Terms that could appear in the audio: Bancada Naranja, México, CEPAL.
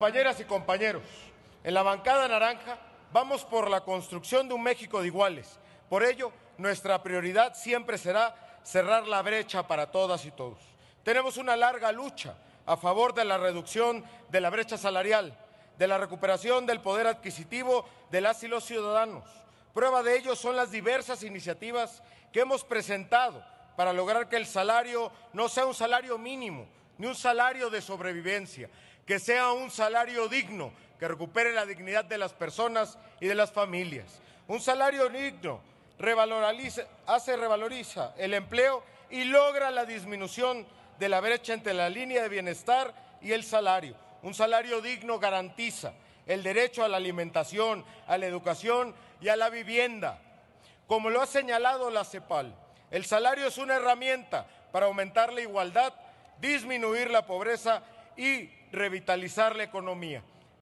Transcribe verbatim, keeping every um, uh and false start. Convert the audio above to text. Compañeras y compañeros, en la Bancada Naranja vamos por la construcción de un México de iguales. Por ello, nuestra prioridad siempre será cerrar la brecha para todas y todos. Tenemos una larga lucha a favor de la reducción de la brecha salarial, de la recuperación del poder adquisitivo de las y los ciudadanos. Prueba de ello son las diversas iniciativas que hemos presentado para lograr que el salario no sea un salario mínimo, ni un salario de sobrevivencia, que sea un salario digno, que recupere la dignidad de las personas y de las familias. Un salario digno revaloriza, hace revaloriza el empleo y logra la disminución de la brecha entre la línea de bienestar y el salario. Un salario digno garantiza el derecho a la alimentación, a la educación y a la vivienda. Como lo ha señalado la CEPAL, el salario es una herramienta para aumentar la igualdad, disminuir la pobreza y revitalizar la economía.